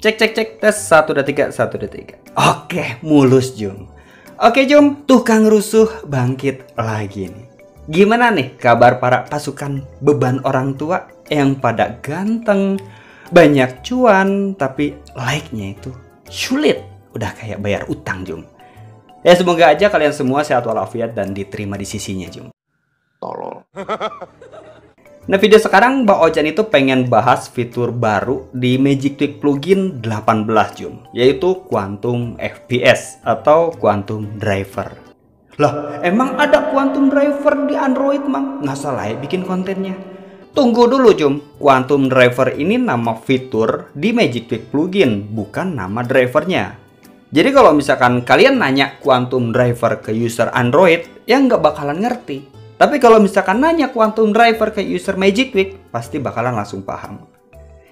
Cek, tes 1, 2, 3. Oke, mulus Jum. Oke Jum, tukang rusuh bangkit lagi nih. Gimana nih kabar para pasukan beban orang tua yang pada ganteng, banyak cuan, tapi like-nya itu sulit, udah kayak bayar utang Jum. Ya semoga aja kalian semua sehat walafiat dan diterima di sisinya Jum. Tolol. Nah video sekarang Mbak Ojan itu pengen bahas fitur baru di Magic Tweak Plugin 18 Jum, yaitu Quantum FPS atau Quantum Driver. Lah emang ada Quantum Driver di Android Mang? Nggak salah ya bikin kontennya. Tunggu dulu Jum, Quantum Driver ini nama fitur di Magic Tweak Plugin, bukan nama drivernya. Jadi kalau misalkan kalian nanya Quantum Driver ke user Android, ya nggak bakalan ngerti. Tapi kalau misalkan nanya Quantum Driver ke user Magic Tweak, pasti bakalan langsung paham.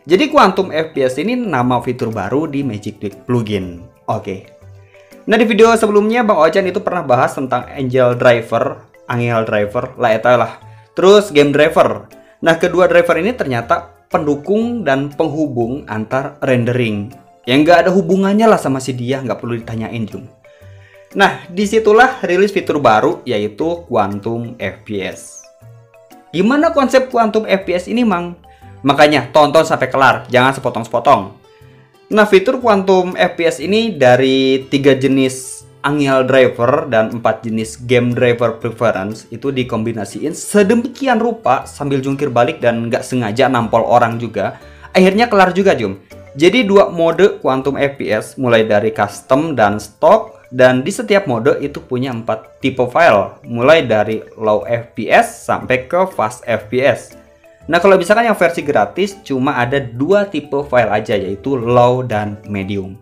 Jadi Quantum FPS ini nama fitur baru di Magic Tweak Plugin. Oke. Nah di video sebelumnya Bang Ojan itu pernah bahas tentang Angel Driver, lah etalah. Terus Game Driver. Nah kedua driver ini ternyata pendukung dan penghubung antar rendering. Yang nggak ada hubungannya lah sama si dia, nggak perlu ditanyain Jum. Nah, disitulah rilis fitur baru yaitu Quantum FPS. Gimana konsep Quantum FPS ini, Mang? Makanya tonton sampai kelar, jangan sepotong-sepotong. Nah, fitur Quantum FPS ini dari 3 jenis Angel Driver dan 4 jenis Game Driver Preference itu dikombinasiin sedemikian rupa sambil jungkir balik dan nggak sengaja nampol orang juga. Akhirnya kelar juga, Jum. Jadi dua mode Quantum FPS mulai dari custom dan stock. Dan di setiap mode itu punya 4 tipe file, mulai dari low FPS sampai ke fast FPS. Nah kalau misalkan yang versi gratis cuma ada 2 tipe file aja, yaitu low dan medium.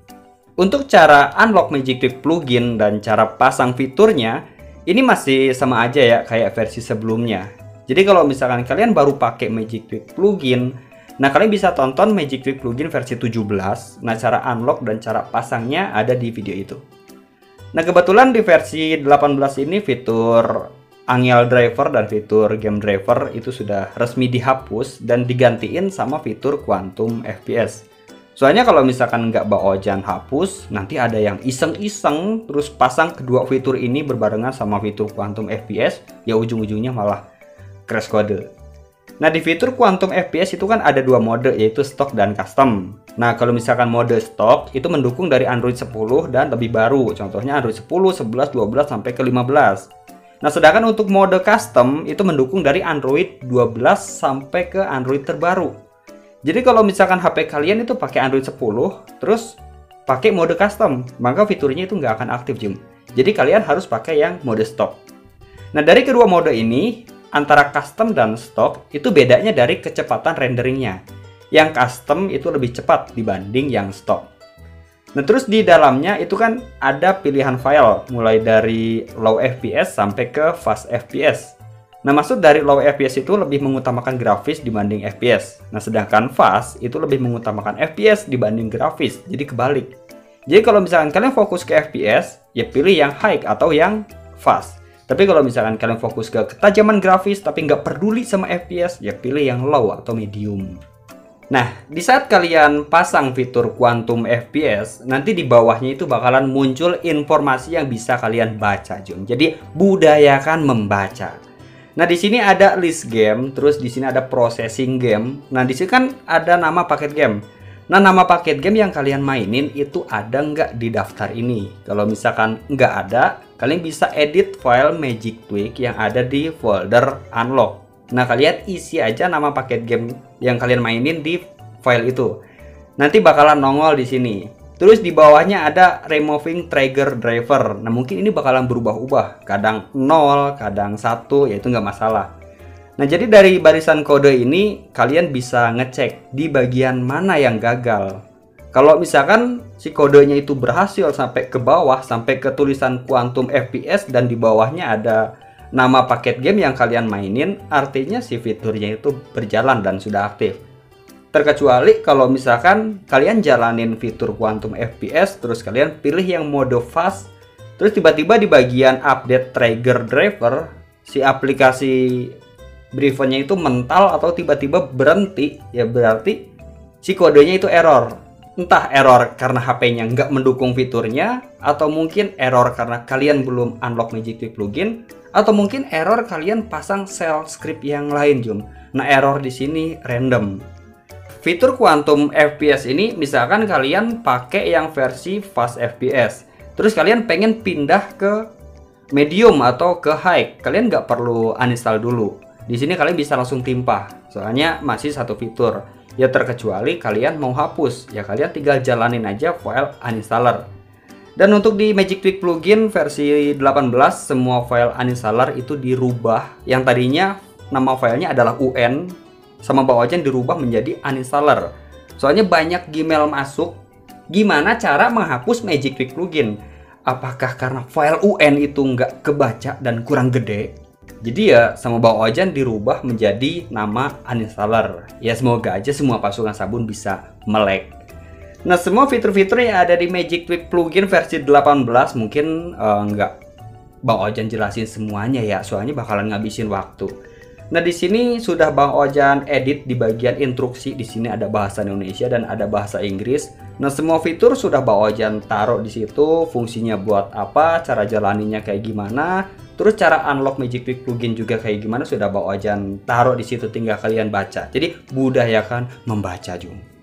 Untuk cara unlock Magic Tweak Plugin dan cara pasang fiturnya, ini masih sama aja ya kayak versi sebelumnya. Jadi kalau misalkan kalian baru pakai Magic Tweak Plugin, nah kalian bisa tonton Magic Tweak Plugin versi 17. Nah cara unlock dan cara pasangnya ada di video itu. Nah kebetulan di versi 18 ini fitur Angel Driver dan fitur Game Driver itu sudah resmi dihapus dan digantiin sama fitur Quantum FPS. Soalnya kalau misalkan nggak Mbak Ojan hapus, nanti ada yang iseng-iseng terus pasang kedua fitur ini berbarengan sama fitur Quantum FPS, ya ujung-ujungnya malah crash kode. Nah di fitur Quantum FPS itu kan ada 2 mode yaitu stock dan custom. Nah kalau misalkan mode stock itu mendukung dari Android 10 dan lebih baru. Contohnya Android 10, 11, 12, sampai ke 15. Nah sedangkan untuk mode custom itu mendukung dari Android 12 sampai ke Android terbaru. Jadi kalau misalkan HP kalian itu pakai Android 10 terus pakai mode custom, maka fiturnya itu nggak akan aktif Jum. Jadi kalian harus pakai yang mode stock. Nah dari kedua mode ini antara custom dan stock itu bedanya dari kecepatan renderingnya. Yang custom itu lebih cepat dibanding yang stock. Nah terus di dalamnya itu kan ada pilihan file mulai dari low FPS sampai ke fast FPS. Nah maksud dari low FPS itu lebih mengutamakan grafis dibanding FPS. Nah sedangkan fast itu lebih mengutamakan FPS dibanding grafis. Jadi kebalik. Jadi kalau misalkan kalian fokus ke FPS, ya pilih yang high atau yang fast. Tapi kalau misalkan kalian fokus ke ketajaman grafis tapi nggak peduli sama FPS, ya pilih yang low atau medium. Nah, di saat kalian pasang fitur Quantum FPS, nanti di bawahnya itu bakalan muncul informasi yang bisa kalian baca, Jum. Jadi, budayakan membaca. Nah, di sini ada list game, terus di sini ada processing game. Nah, di sini kan ada nama paket game. Nah, nama paket game yang kalian mainin itu ada nggak di daftar ini? Kalau misalkan nggak ada, kalian bisa edit file Magic Tweak yang ada di folder unlock. Nah kalian isi aja nama paket game yang kalian mainin di file itu. Nanti bakalan nongol di sini. Terus di bawahnya ada removing trigger driver. Nah mungkin ini bakalan berubah-ubah. Kadang 0, kadang 1, ya itu nggak masalah. Nah jadi dari barisan kode ini kalian bisa ngecek di bagian mana yang gagal. Kalau misalkan si kodenya itu berhasil sampai ke bawah, sampai ke tulisan Quantum FPS dan di bawahnya ada nama paket game yang kalian mainin, artinya si fiturnya itu berjalan dan sudah aktif. Terkecuali kalau misalkan kalian jalanin fitur Quantum FPS terus kalian pilih yang mode fast, terus tiba-tiba di bagian update trigger driver si aplikasi drivernya itu mental atau tiba-tiba berhenti, ya berarti si kodenya itu error. entah error karena HP-nya nggak mendukung fiturnya, atau mungkin error karena kalian belum unlock Magic Tweak Plugin, atau mungkin error kalian pasang shell script yang lain, Jum. Nah, error di sini random. Fitur Quantum FPS ini misalkan kalian pakai yang versi Fast FPS, terus kalian pengen pindah ke medium atau ke high, kalian nggak perlu uninstall dulu. Di sini kalian bisa langsung timpah, soalnya masih satu fitur. Ya terkecuali kalian mau hapus, ya kalian tinggal jalanin aja file uninstaller. Dan untuk di Magic Tweak Plugin versi 18, semua file uninstaller itu dirubah. Yang tadinya nama filenya adalah UN, sama bawahnya dirubah menjadi uninstaller. Soalnya banyak Gmail masuk. Gimana cara menghapus Magic Tweak Plugin? Apakah karena file UN itu nggak kebaca dan kurang gede? Jadi ya sama bau ojan dirubah menjadi nama uninstaller. Ya semoga aja semua pasukan sabun bisa melek. Nah, semua fitur-fitur yang ada di Magic Tweak Plugin versi 18 mungkin nggak Bang Ojan jelasin semuanya ya, soalnya bakalan ngabisin waktu. Nah, di sini sudah Bang Ojan edit di bagian instruksi. Di sini ada bahasa Indonesia dan ada bahasa Inggris. Nah, semua fitur sudah Bang Ojan taruh di situ, fungsinya buat apa, cara jalaninnya kayak gimana. Terus cara unlock Magic Tweak Plugin juga kayak gimana sudah Bang Ojan taruh di situ, tinggal kalian baca. Jadi budayakan membaca, Jung.